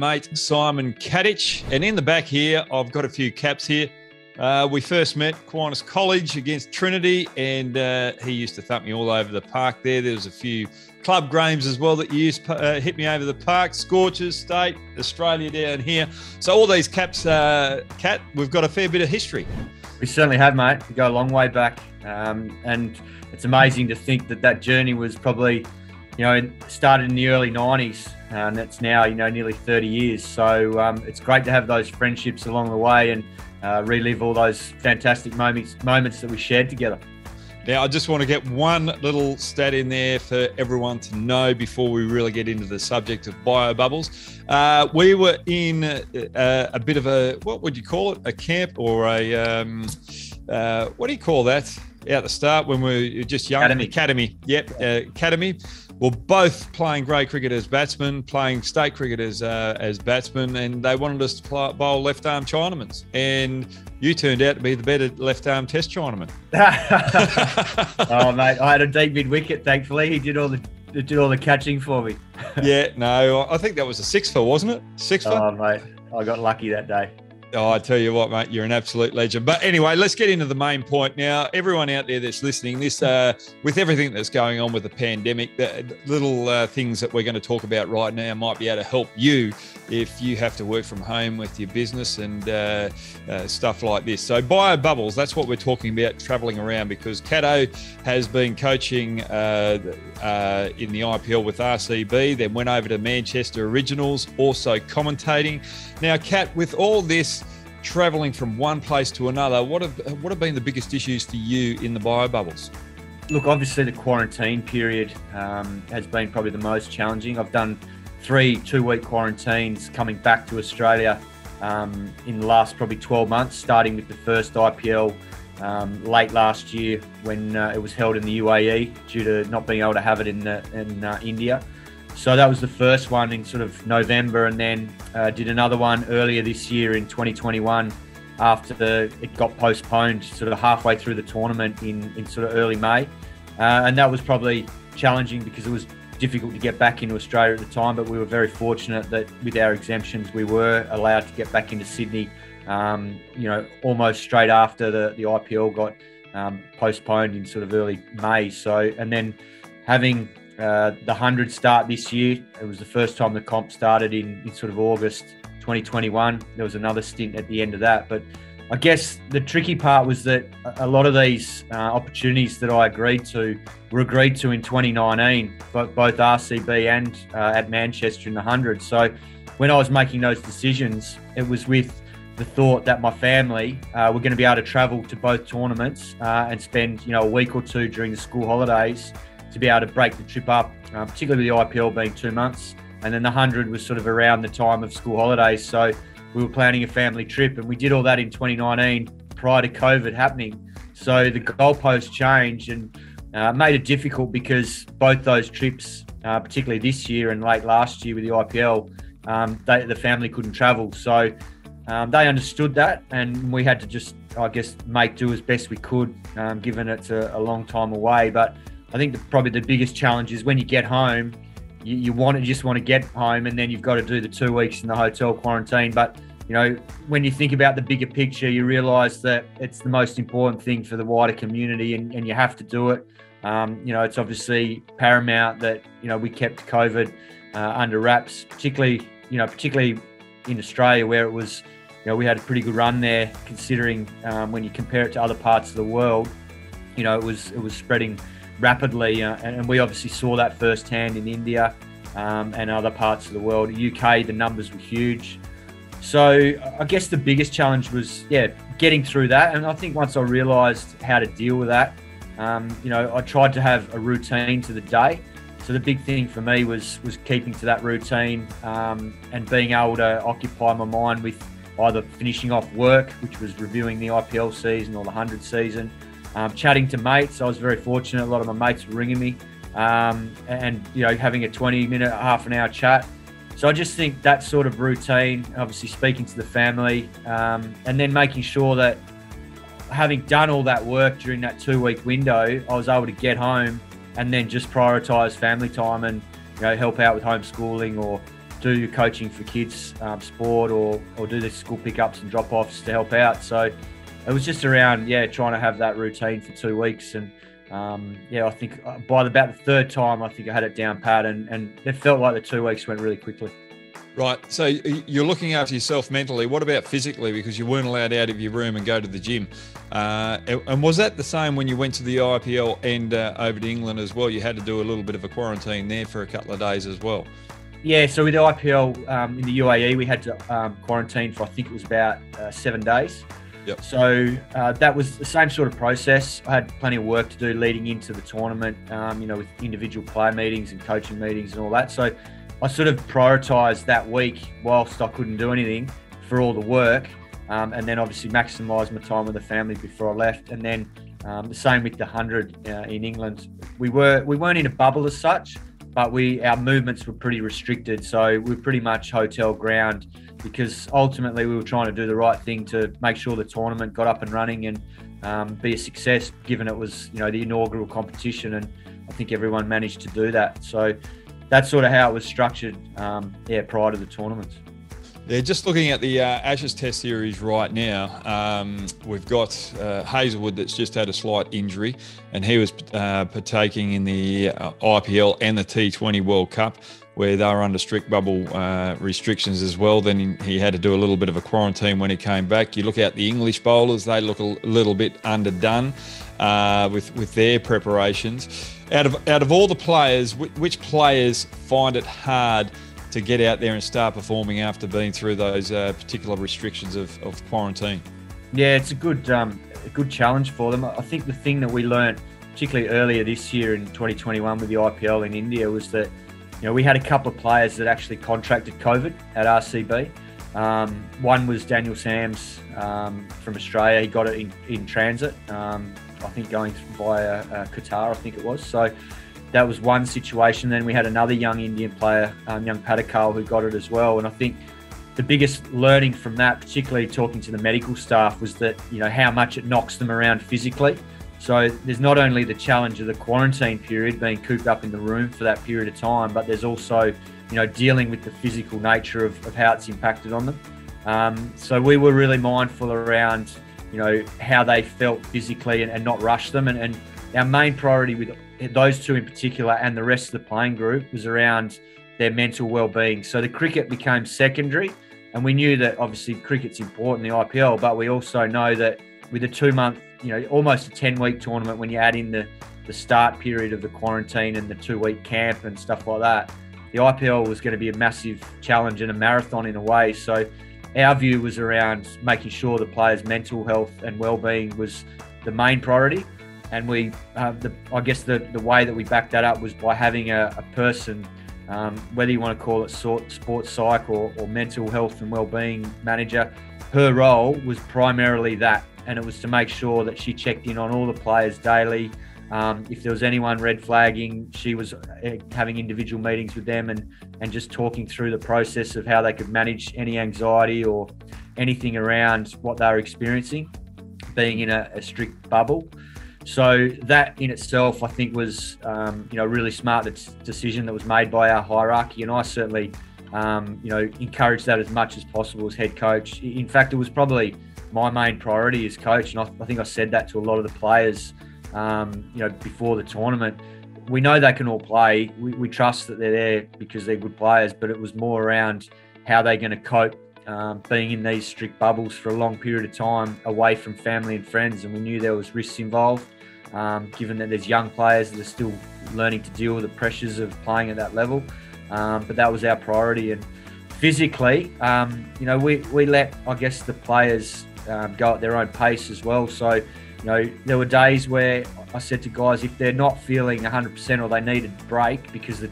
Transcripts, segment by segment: Mate, Simon Katich, and in the back here, I've got a few caps here. We first met Aquinas College against Trinity, and he used to thump me all over the park there. There was a few club games as well that you used to hit me over the park. Scorchers State, Australia down here. So all these caps, Kat, we've got a fair bit of history. We certainly have, mate. We go a long way back, and it's amazing to think that that journey was probably, you know, it started in the early 90s, and it's now, you know, nearly 30 years. So it's great to have those friendships along the way and relive all those fantastic moments that we shared together. Now, I just want to get one little stat in there for everyone to know before we really get into the subject of bio bubbles. We were in a bit of a, what would you call it? A camp or a, what do you call that? At the start when we were just young. Academy. Yep, academy. Well, both playing grade cricket as batsmen, playing state cricket as batsmen, and they wanted us to bowl left-arm Chinamans. And you turned out to be the better left-arm test Chinaman. Oh, mate, I had a deep mid-wicket, thankfully. He did all the catching for me. Yeah, no, I think that was a six-for, wasn't it? Six-for? Oh, mate, I got lucky that day. Oh, I tell you what, mate, you're an absolute legend. But anyway, let's get into the main point now. Everyone out there that's listening, this with everything that's going on with the pandemic, the little things that we're going to talk about right now might be able to help you if you have to work from home with your business and stuff like this. So bio bubbles, that's what we're talking about, traveling around, because Kato has been coaching in the IPL with RCB, then went over to Manchester Originals, also commentating. Now, Kat, with all this, traveling from one place to another, what have been the biggest issues for you in the bio bubbles? Look, obviously the quarantine period has been probably the most challenging. I've done three 2-week quarantines coming back to Australia in the last probably 12 months, starting with the first IPL late last year when it was held in the UAE due to not being able to have it in India. So that was the first one in sort of November, and then did another one earlier this year in 2021 after it got postponed sort of halfway through the tournament in sort of early May. And that was probably challenging because it was difficult to get back into Australia at the time, but we were very fortunate that with our exemptions, we were allowed to get back into Sydney, you know, almost straight after the IPL got postponed in sort of early May. So, and then having the 100 start this year. It was the first time the comp started in sort of August 2021. There was another stint at the end of that. But I guess the tricky part was that a lot of these opportunities that I agreed to were agreed to in 2019, but both RCB and at Manchester in the 100. So when I was making those decisions, it was with the thought that my family were going to be able to travel to both tournaments and spend, you know, a week or two during the school holidays to be able to break the trip up, particularly with the IPL being 2 months. And then the 100 was sort of around the time of school holidays. So we were planning a family trip, and we did all that in 2019 prior to COVID happening. So the goalposts changed and made it difficult because both those trips, particularly this year and late last year with the IPL, the family couldn't travel. So they understood that, and we had to just, I guess, make do as best we could, given it's a long time away. But I think probably the biggest challenge is when you get home, you just want to get home, and then you've got to do the 2 weeks in the hotel quarantine. But, you know, when you think about the bigger picture, you realise that it's the most important thing for the wider community, and you have to do it. You know, it's obviously paramount that, you know, we kept COVID under wraps, particularly in Australia, where it was, you know, we had a pretty good run there, considering when you compare it to other parts of the world, you know, it was spreading rapidly, and we obviously saw that firsthand in India and other parts of the world. In the UK, the numbers were huge. So I guess the biggest challenge was, yeah, getting through that. And I think once I realised how to deal with that, you know, I tried to have a routine to the day. So the big thing for me was keeping to that routine and being able to occupy my mind with either finishing off work, which was reviewing the IPL season or the 100 season, chatting to mates. I was very fortunate. A lot of my mates were ringing me and, you know, having a 20-minute, half an hour chat. So I just think that sort of routine, obviously speaking to the family and then making sure that having done all that work during that 2-week window, I was able to get home and then just prioritise family time and, you know, help out with homeschooling or do your coaching for kids sport or do the school pickups and drop-offs to help out. So it was just around, yeah, trying to have that routine for 2 weeks. And, yeah, I think by about the third time, I think I had it down pat, and it felt like the 2 weeks went really quickly. Right. So you're looking after yourself mentally. What about physically? Because you weren't allowed out of your room and go to the gym. And was that the same when you went to the IPL and over to England as well? You had to do a little bit of a quarantine there for a couple of days as well. Yeah. So with the IPL in the UAE, we had to quarantine for, I think it was about 7 days. Yep. So that was the same sort of process. I had plenty of work to do leading into the tournament, you know, with individual player meetings and coaching meetings and all that. So I sort of prioritised that week whilst I couldn't do anything for all the work, and then obviously maximised my time with the family before I left. And then the same with the 100 in England. We weren't in a bubble as such, but our movements were pretty restricted. So we were pretty much hotel ground, because ultimately we were trying to do the right thing to make sure the tournament got up and running and be a success, given it was, you know, the inaugural competition, and I think everyone managed to do that. So that's sort of how it was structured, yeah, prior to the tournaments. Yeah, just looking at the Ashes Test series right now, we've got Hazelwood that's just had a slight injury, and he was partaking in the IPL and the T20 World Cup, where they were under strict bubble restrictions as well. Then he had to do a little bit of a quarantine when he came back. You look at the English bowlers, they look a little bit underdone with their preparations. Out of all the players, which players find it hard to get out there and start performing after being through those particular restrictions of quarantine? Yeah, it's a good challenge for them. I think the thing that we learned, particularly earlier this year in 2021 with the IPL in India, was that, you know, we had a couple of players that actually contracted COVID at RCB. One was Daniel Sams from Australia. He got it in transit, I think going via Qatar, I think it was. So that was one situation. Then we had another young Indian player, young Padikkal, who got it as well. And I think the biggest learning from that, particularly talking to the medical staff, was that, you know, how much it knocks them around physically. So there's not only the challenge of the quarantine period, being cooped up in the room for that period of time, but there's also, you know, dealing with the physical nature of how it's impacted on them. So we were really mindful around, you know, how they felt physically and not rush them. And our main priority with those two in particular and the rest of the playing group was around their mental well-being. So the cricket became secondary, and we knew that obviously cricket's important, the IPL, but we also know that with a 2-month, you know, almost a 10-week tournament, when you add in the start period of the quarantine and the 2-week camp and stuff like that, the IPL was going to be a massive challenge and a marathon in a way. So our view was around making sure the players' mental health and well-being was the main priority. And we, I guess the way that we backed that up was by having a person, whether you want to call it sports psych or mental health and well-being manager, her role was primarily that. And it was to make sure that she checked in on all the players daily. If there was anyone red flagging, she was having individual meetings with them and just talking through the process of how they could manage any anxiety or anything around what they were experiencing, being in a strict bubble. So that in itself, I think, was you know, really smart decision that was made by our hierarchy, and I certainly you know, encouraged that as much as possible as head coach. In fact, it was probably my main priority as coach, and I think I said that to a lot of the players, you know, before the tournament. We know they can all play. We trust that they're there because they're good players, but it was more around how they're going to cope being in these strict bubbles for a long period of time away from family and friends. And we knew there was risks involved, given that there's young players that are still learning to deal with the pressures of playing at that level. But that was our priority. And physically, you know, we let, I guess, the players go at their own pace as well. So, you know, there were days where I said to guys, if they're not feeling 100% or they need a break because the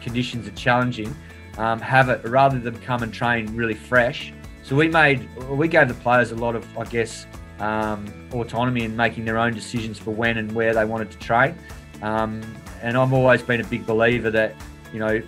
conditions are challenging, have it rather than come and train really fresh. So we gave the players a lot of, I guess, autonomy in making their own decisions for when and where they wanted to train. And I've always been a big believer that, you know,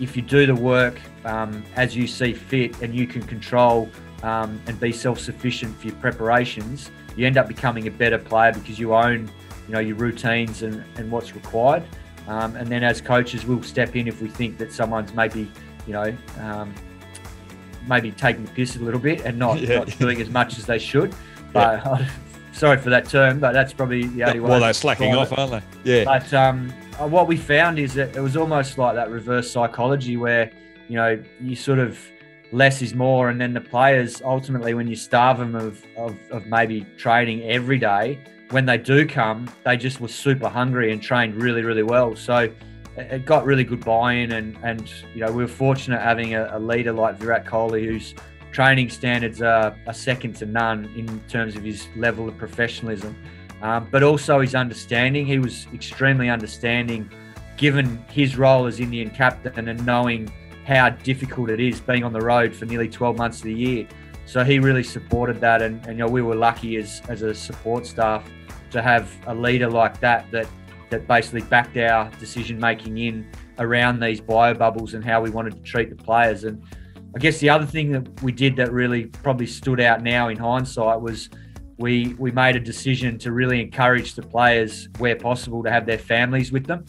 if you do the work as you see fit and you can control and be self-sufficient for your preparations, you end up becoming a better player because you own, you know, your routines and what's required. And then as coaches, we'll step in if we think that someone's maybe, you know, maybe taking the piss a little bit and not doing as much as they should. But sorry for that term, but that's probably the only way. Well, they're slacking off, aren't they? Yeah. But what we found is that it was almost like that reverse psychology where, you know, you sort of less is more, and then the players ultimately, when you starve them of maybe training every day, when they do come, they just were super hungry and trained really, really well. So it got really good buy-in, and you know, we were fortunate having a leader like Virat Kohli, whose training standards are second to none in terms of his level of professionalism, but also his understanding. He was extremely understanding given his role as Indian captain and knowing how difficult it is being on the road for nearly 12 months of the year. So he really supported that, and you know, we were lucky as a support staff to have a leader like that basically backed our decision-making in around these bio bubbles and how we wanted to treat the players. And I guess the other thing that we did that really probably stood out now in hindsight was we made a decision to really encourage the players where possible to have their families with them,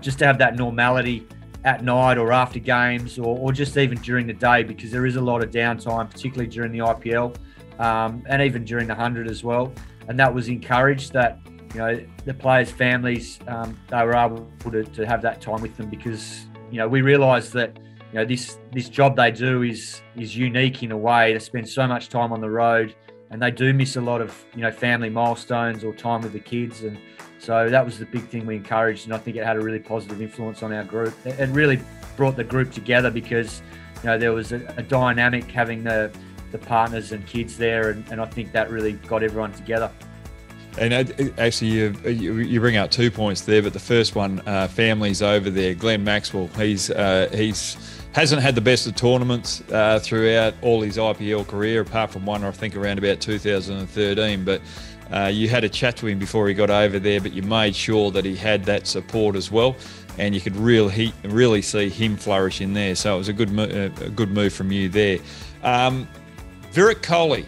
just to have that normality at night or after games or just even during the day, because there is a lot of downtime, particularly during the IPL and even during the 100 as well. And that was encouraged, that you know, the players' families, they were able to have that time with them, because, you know, we realised that, you know, this job they do is unique in a way. They spend so much time on the road and they do miss a lot of, you know, family milestones or time with the kids. And so that was the big thing we encouraged, and I think it had a really positive influence on our group. It really brought the group together, because, you know, there was a dynamic having the partners and kids there, and I think that really got everyone together. And actually, you bring out 2 points there, but the first one, families over there. Glenn Maxwell, he's hasn't had the best of tournaments throughout all his IPL career, apart from one, I think, around about 2013. But you had a chat to him before he got over there, but you made sure that he had that support as well, and you could really see him flourish in there. So it was a good move from you there. Virat Kohli,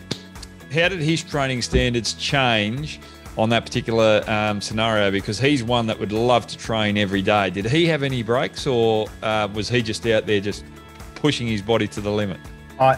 how did his training standards change on that particular scenario? Because he's one that would love to train every day. Did he have any breaks, or was he just out there just pushing his body to the limit?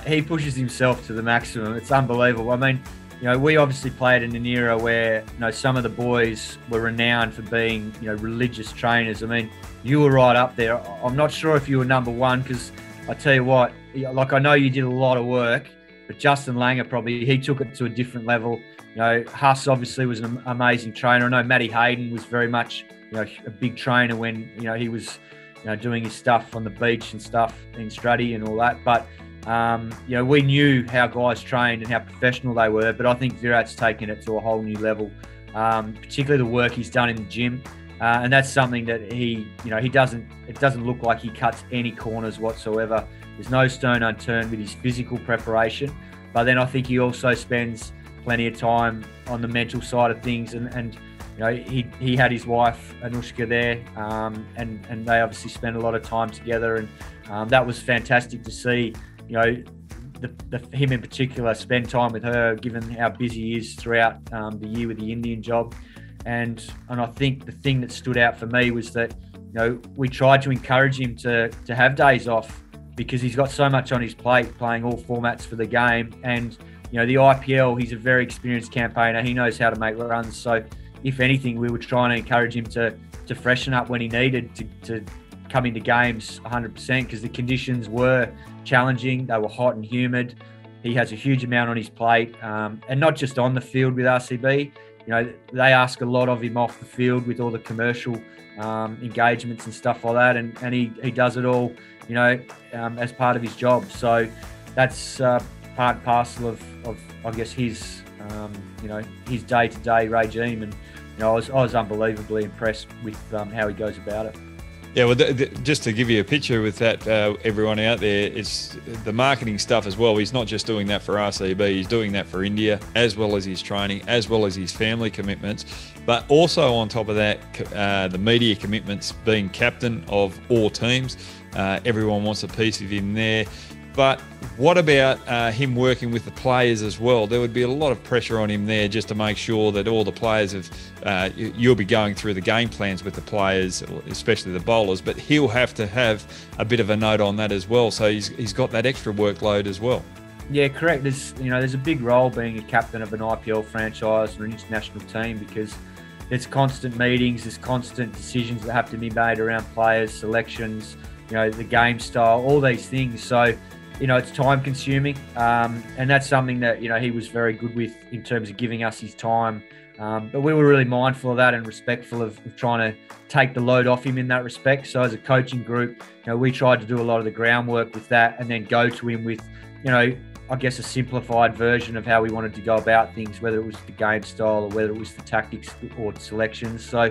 He pushes himself to the maximum. It's unbelievable. I mean, you know, we obviously played in an era where, you know, some of the boys were renowned for being, you know, religious trainers. I mean, you were right up there. I'm not sure if you were number one, because I tell you what, like, I know you did a lot of work, but Justin Langer probably, he took it to a different level. You know, Huss obviously was an amazing trainer. I know Matty Hayden was very much, you know, a big trainer when, you know, he was, you know, doing his stuff on the beach and stuff in Straddy and all that. But, you know, we knew how guys trained and how professional they were, but I think Virat's taken it to a whole new level, particularly the work he's done in the gym. And that's something that he, you know, it doesn't look like he cuts any corners whatsoever. There's no stone unturned with his physical preparation. But then I think he also spends plenty of time on the mental side of things, and you know, he had his wife Anushka there, and they obviously spent a lot of time together, and that was fantastic to see. You know, him in particular spend time with her, given how busy he is throughout the year with the Indian job, and I think the thing that stood out for me was that, you know, we tried to encourage him to have days off, because he's got so much on his plate playing all formats for the game. And you know, the IPL, he's a very experienced campaigner. He knows how to make runs. So if anything, we were trying to encourage him to freshen up when he needed to come into games 100%, because the conditions were challenging. They were hot and humid. He has a huge amount on his plate, and not just on the field with RCB. You know, they ask a lot of him off the field with all the commercial engagements and stuff like that. And he does it all, you know, as part of his job. So that's part and parcel of I guess his you know, his day-to-day regime, and you know, I was unbelievably impressed with how he goes about it. Yeah, well, just to give you a picture with that, everyone out there, it's the marketing stuff as well. He's not just doing that for RCB, he's doing that for India, as well as his training, as well as his family commitments. But also on top of that, the media commitments, being captain of all teams, everyone wants a piece of him there. But What about him working with the players as well? There would be a lot of pressure on him there just to make sure that all the players have, you'll be going through the game plans with the players, especially the bowlers, but he'll have to have a bit of a note on that as well. So he's got that extra workload as well. Yeah, correct. There's a big role being a captain of an IPL franchise or an international team, because there's constant meetings, there's constant decisions that have to be made around players, selections, the game style, all these things. So, it's time consuming. And that's something that, he was very good with in terms of giving us his time. But we were really mindful of that and respectful of trying to take the load off him in that respect. So as a coaching group, we tried to do a lot of the groundwork with that and then go to him with, I guess a simplified version of how we wanted to go about things, whether it was the game style or whether it was the tactics or selections. So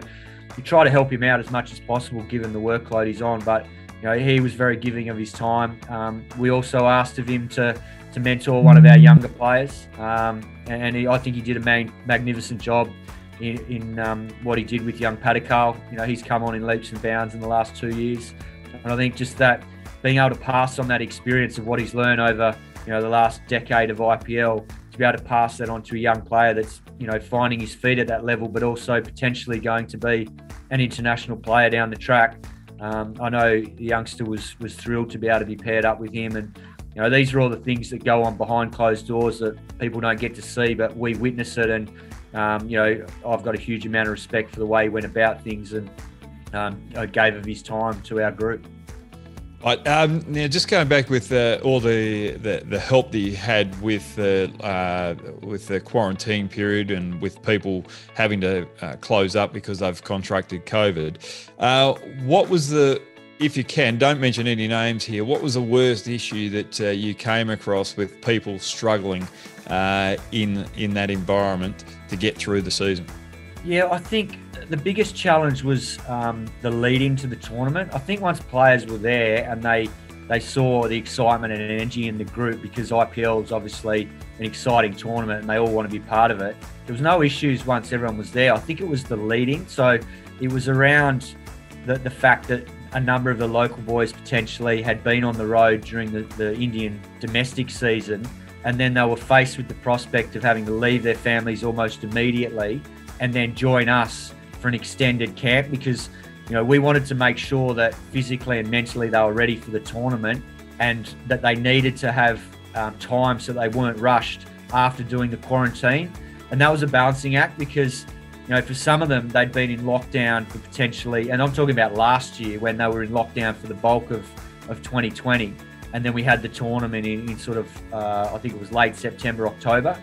we try to help him out as much as possible given the workload he's on, but he was very giving of his time. We also asked of him to mentor one of our younger players, and I think he did a magnificent job in what he did with young Padikkal. He's come on in leaps and bounds in the last 2 years, and I think just that being able to pass on that experience of what he's learned over the last decade of IPL, to be able to pass that on to a young player that's, finding his feet at that level, but also potentially going to be an international player down the track. I know the youngster was thrilled to be able to be paired up with him. And, these are all the things that go on behind closed doors that people don't get to see, but we witness it. And, I've got a huge amount of respect for the way he went about things and gave of his time to our group. Right, now just going back with all the help that you had with the quarantine period and with people having to close up because they've contracted COVID, what was the, if you can, don't mention any names here, what was the worst issue that you came across with people struggling in that environment to get through the season? Yeah, I think the biggest challenge was the lead into the tournament. I think once players were there and they saw the excitement and energy in the group, because IPL is obviously an exciting tournament and they all want to be part of it. There was no issues once everyone was there. I think it was the leading. So it was around the fact that a number of the local boys potentially had been on the road during the Indian domestic season, and then they were faced with the prospect of having to leave their families almost immediately and then join us for an extended camp, because we wanted to make sure that physically and mentally they were ready for the tournament, and that they needed to have time so they weren't rushed after doing the quarantine. And that was a balancing act, because for some of them they'd been in lockdown for potentially, and I'm talking about last year when they were in lockdown for the bulk of 2020, and then we had the tournament in sort of I think it was late September, October.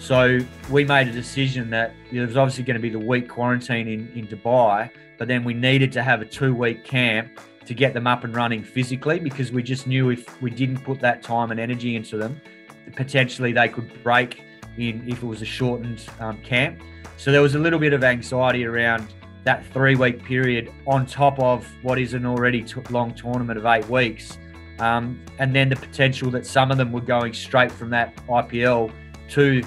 So we made a decision that there was obviously going to be the week quarantine in Dubai, but then we needed to have a 2-week camp to get them up and running physically, because we just knew if we didn't put that time and energy into them, potentially they could break in if it was a shortened camp. So there was a little bit of anxiety around that 3-week period on top of what is an already long tournament of 8 weeks. And then the potential that some of them were going straight from that IPL to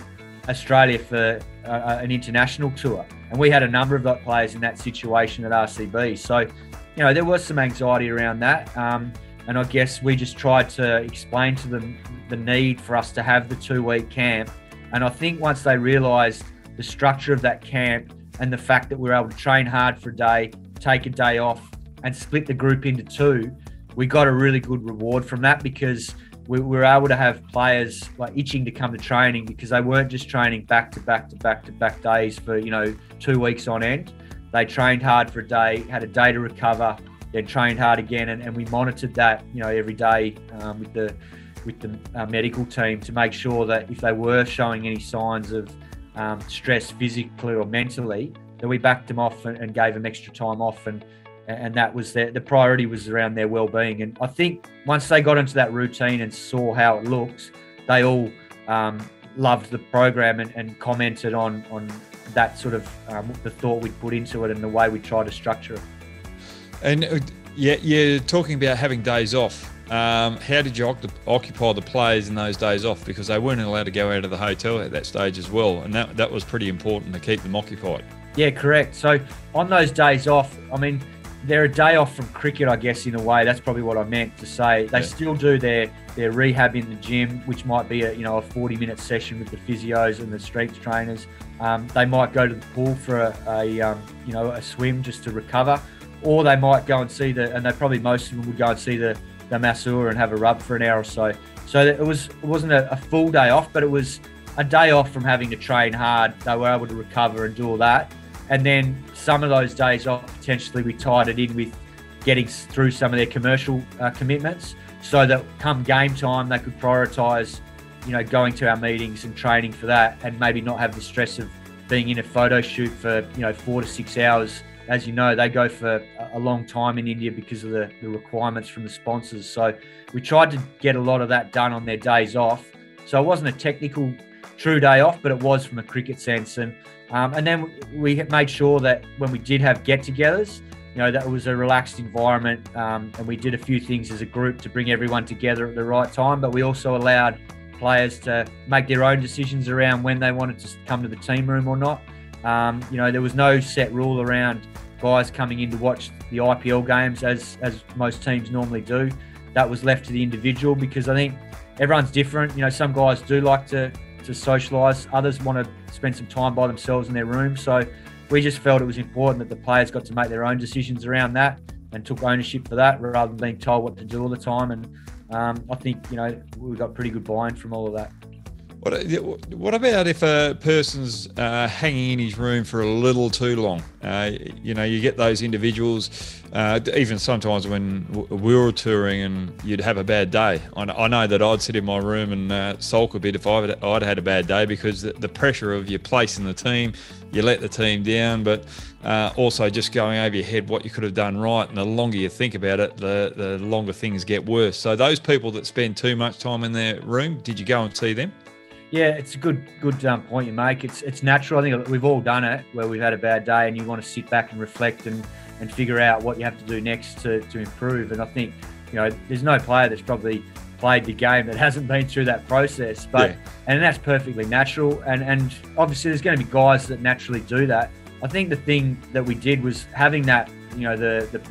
Australia for an international tour. And we had a number of those players in that situation at RCB. So, there was some anxiety around that. And I guess we just tried to explain to them the need for us to have the 2-week camp. And I think once they realised the structure of that camp and the fact that we were able to train hard for a day, take a day off and split the group into two, we got a really good reward from that, because we were able to have players like itching to come to training, because they weren't just training back to back to back to back days for 2 weeks on end. They trained hard for a day, had a day to recover, then trained hard again, and we monitored that every day with the medical team to make sure that if they were showing any signs of stress physically or mentally, that we backed them off and gave them extra time off, and that was the priority was around their well-being. And I think once they got into that routine and saw how it looked, they all loved the program and commented on that sort of the thought we put into it and the way we try to structure it. And you're talking about having days off. How did you occupy the players in those days off? Because they weren't allowed to go out of the hotel at that stage as well. And that was pretty important to keep them occupied. Yeah, correct. So on those days off, they're a day off from cricket, I guess, in a way. That's probably what I meant to say. They still do their rehab in the gym, which might be a 40-minute session with the physios and the strength trainers. They might go to the pool for a swim just to recover, or they might go and see the masseur and have a rub for an hour or so. So it wasn't a full day off, but it was a day off from having to train hard. They were able to recover and do all that. And then some of those days off, potentially we tied it in with getting through some of their commercial commitments, so that come game time, they could prioritise, going to our meetings and training for that, and maybe not have the stress of being in a photo shoot for, 4 to 6 hours. As you know, they go for a long time in India because of the requirements from the sponsors. So we tried to get a lot of that done on their days off. So it wasn't a technical true day off, but it was from a cricket sense. And then we made sure that when we did have get-togethers, that was a relaxed environment. And we did a few things as a group to bring everyone together at the right time. But we also allowed players to make their own decisions around when they wanted to come to the team room or not. There was no set rule around guys coming in to watch the IPL games as most teams normally do. That was left to the individual, because I think everyone's different. Some guys do like to socialise. Others want to spend some time by themselves in their room. So we just felt it was important that the players got to make their own decisions around that and took ownership for that, rather than being told what to do all the time. And I think, we got pretty good buy-in from all of that. What about if a person's hanging in his room for a little too long? You get those individuals, even sometimes when we were touring and you'd have a bad day. I know that I'd sit in my room and sulk a bit if I'd had a bad day, because the pressure of your place in the team, you let the team down, but also just going over your head what you could have done right. And the longer you think about it, the longer things get worse. So those people that spend too much time in their room, did you go and see them? Yeah, it's a good point you make. It's natural. I think we've all done it, where we've had a bad day and you want to sit back and reflect and figure out what you have to do next to improve. And I think, there's no player that's probably played the game that hasn't been through that process. But And that's perfectly natural. And obviously there's going to be guys that naturally do that. I think the thing that we did was having that, the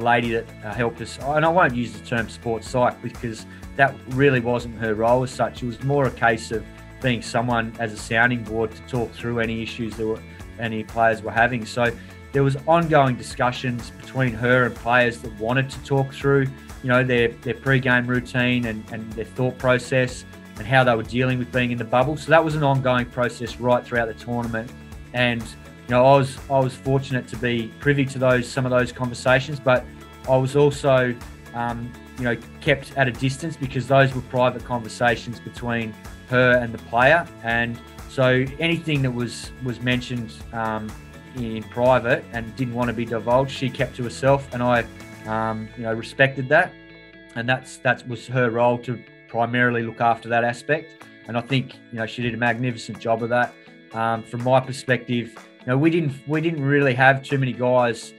lady that helped us, and I won't use the term sports psych, because that really wasn't her role as such. It was more a case of being someone as a sounding board to talk through any issues that any players were having. So there was ongoing discussions between her and players that wanted to talk through, their pre-game routine and their thought process and how they were dealing with being in the bubble. So that was an ongoing process right throughout the tournament. And I was fortunate to be privy to some of those conversations, but I was also kept at a distance, because those were private conversations between her and the player. And so anything that was mentioned in private and didn't want to be divulged, she kept to herself, and I respected that. And that was her role, to primarily look after that aspect. And I think she did a magnificent job of that. From my perspective, we didn't really have too many guys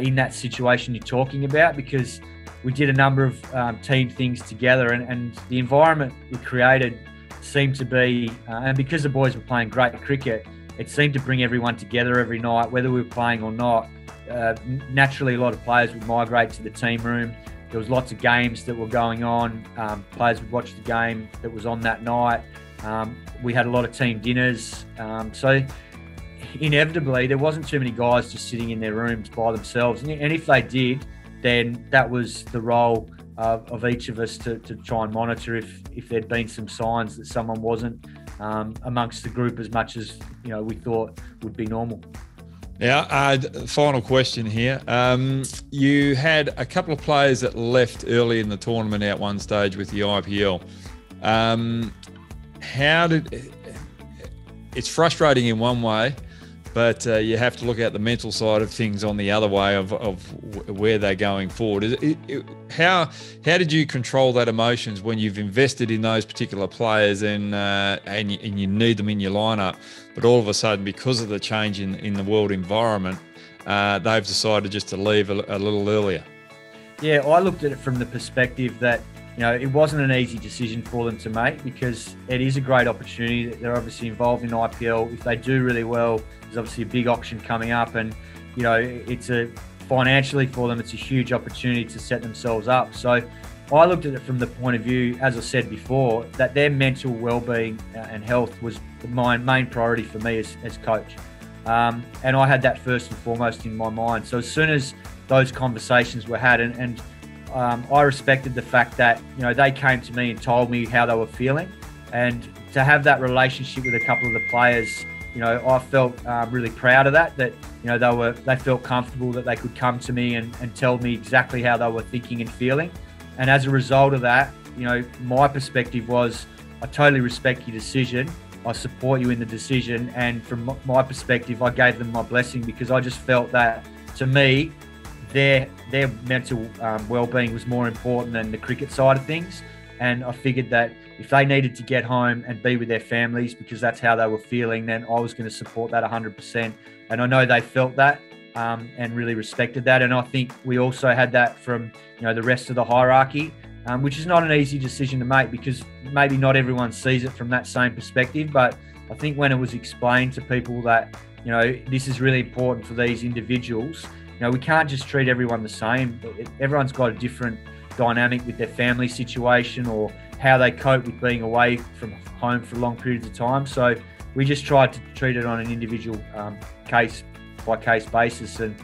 in that situation you're talking about, because we did a number of team things together, and the environment we created seemed to be, and because the boys were playing great cricket, it seemed to bring everyone together every night, whether we were playing or not. Naturally, a lot of players would migrate to the team room. There was lots of games that were going on. Players would watch the game that was on that night. We had a lot of team dinners. So inevitably, there wasn't too many guys just sitting in their rooms by themselves. And if they did, then that was the role of each of us to try and monitor if there'd been some signs that someone wasn't amongst the group as much as we thought would be normal. Now, final question here. You had a couple of players that left early in the tournament at one stage with the IPL. It's frustrating in one way, but you have to look at the mental side of things on the other way of where they're going forward. How did you control that emotions when you've invested in those particular players and you need them in your lineup, but all of a sudden, because of the change in the world environment, they've decided just to leave a little earlier? Yeah, I looked at it from the perspective that it wasn't an easy decision for them to make, because it is a great opportunity. They're obviously involved in IPL. If they do really well, there's obviously a big auction coming up, and it's a financially for them, it's a huge opportunity to set themselves up. So I looked at it from the point of view, as I said before, that their mental well-being and health was my main priority for me as coach. And I had that first and foremost in my mind. So as soon as those conversations were had, and I respected the fact that, you know, they came to me and told me how they were feeling, and to have that relationship with a couple of the players, you know, I felt really proud of that, you know, they felt comfortable that they could come to me and tell me exactly how they were thinking and feeling. And as a result of that, you know, my perspective was, I totally respect your decision. I support you in the decision. And from my perspective, I gave them my blessing, because I just felt that, to me, their mental well-being was more important than the cricket side of things. And I figured that if they needed to get home and be with their families because that's how they were feeling, then I was going to support that 100%. And I know they felt that and really respected that. And I think we also had that from, you know, the rest of the hierarchy, which is not an easy decision to make, because maybe not everyone sees it from that same perspective. But I think when it was explained to people that, you know, this is really important for these individuals, you know, we can't just treat everyone the same. Everyone's got a different dynamic with their family situation or how they cope with being away from home for long periods of time. So we just tried to treat it on an individual case-by-case basis. And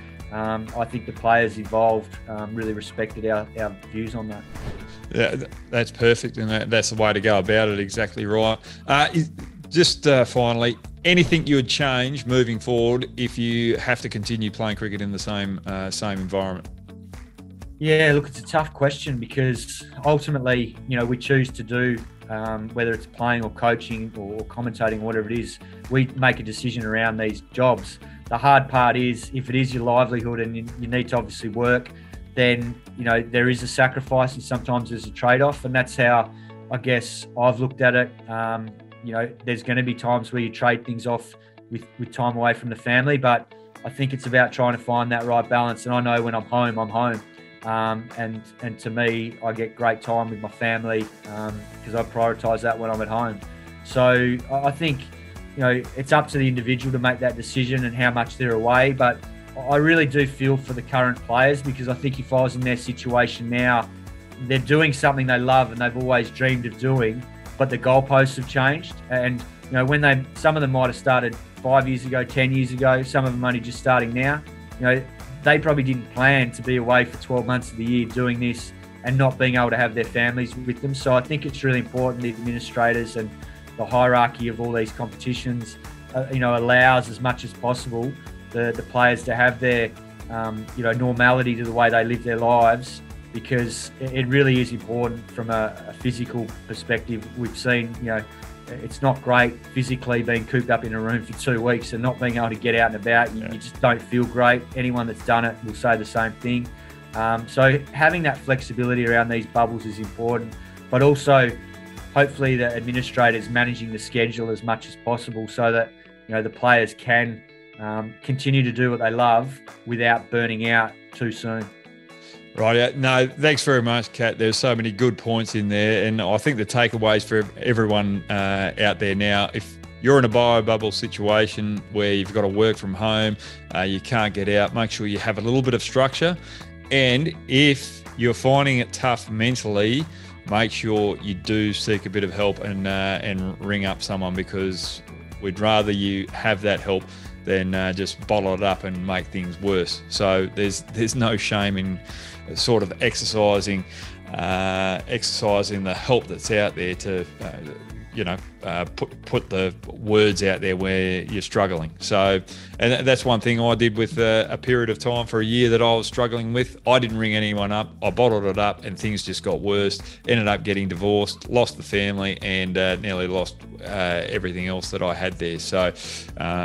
I think the players involved really respected our views on that. Yeah, that's perfect. And that's the way to go about it. Exactly right. Finally, anything you would change moving forward if you have to continue playing cricket in the same environment? Yeah, look, it's a tough question, because ultimately, you know, we choose to do, whether it's playing or coaching or commentating, whatever it is, we make a decision around these jobs. The hard part is, if it is your livelihood and you need to obviously work, then, you know, there is a sacrifice and sometimes there's a trade-off. And that's how, I guess, I've looked at it. You know, there's going to be times where you trade things off with time away from the family, but I think it's about trying to find that right balance. And I know when I'm home, I'm home. And to me, I get great time with my family because I prioritise that when I'm at home. So I think, you know, it's up to the individual to make that decision and how much they're away. But I really do feel for the current players, because I think if I was in their situation now, they're doing something they love and they've always dreamed of doing, but the goalposts have changed. And, you know, when some of them might have started 5 years ago, 10 years ago, some of them only just starting now, you know, they probably didn't plan to be away for 12 months of the year doing this and not being able to have their families with them. So I think it's really important the administrators and the hierarchy of all these competitions, you know, allows as much as possible the players to have their, you know, normality to the way they live their lives, because it really is important from a physical perspective. We've seen, you know, it's not great physically being cooped up in a room for 2 weeks and not being able to get out and about. You just don't feel great. Anyone that's done it will say the same thing. So having that flexibility around these bubbles is important, but also hopefully the administrators managing the schedule as much as possible so that, you know, the players can continue to do what they love without burning out too soon. Right. No, thanks very much, Kat. There's so many good points in there. And I think the takeaways for everyone out there now, if you're in a bio bubble situation where you've got to work from home, you can't get out, make sure you have a little bit of structure. And if you're finding it tough mentally, make sure you do seek a bit of help and ring up someone, because we'd rather you have that help than just bottle it up and make things worse. So there's no shame in sort of exercising the help that's out there to put the words out there where you're struggling. So, and that's one thing I did with a period of time for a year that I was struggling with. I didn't ring anyone up. I bottled it up and things just got worse. Ended up getting divorced, lost the family, and nearly lost everything else that I had there. So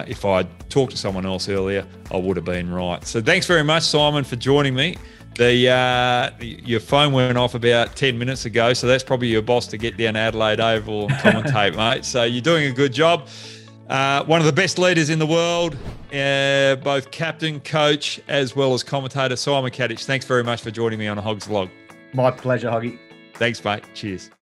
if I talked to someone else earlier, I would have been right. So thanks very much, Simon, for joining me. Your phone went off about 10 minutes ago, so that's probably your boss to get down to Adelaide Oval and commentate, mate. So you're doing a good job. One of the best leaders in the world, both captain, coach, as well as commentator, Simon Katich. Thanks very much for joining me on Hog's Log. My pleasure, Hoggy. Thanks, mate. Cheers.